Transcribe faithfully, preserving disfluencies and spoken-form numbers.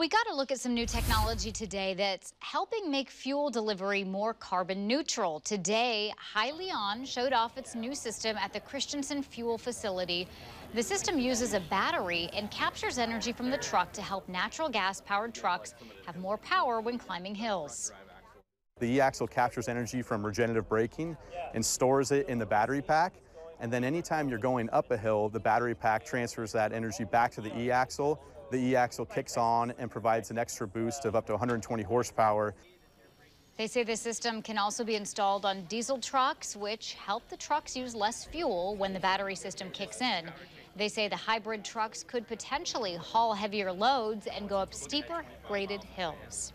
We got to look at some new technology today that's helping make fuel delivery more carbon neutral. Today, Hyliion showed off its new system at the Christensen Fuel Facility. The system uses a battery and captures energy from the truck to help natural gas-powered trucks have more power when climbing hills. The eAxle captures energy from regenerative braking and stores it in the battery pack. And then anytime you're going up a hill, the battery pack transfers that energy back to the eAxle. The eAxle kicks on and provides an extra boost of up to one hundred twenty horsepower. They say the system can also be installed on diesel trucks, which help the trucks use less fuel when the battery system kicks in. They say the hybrid trucks could potentially haul heavier loads and go up steeper, graded hills.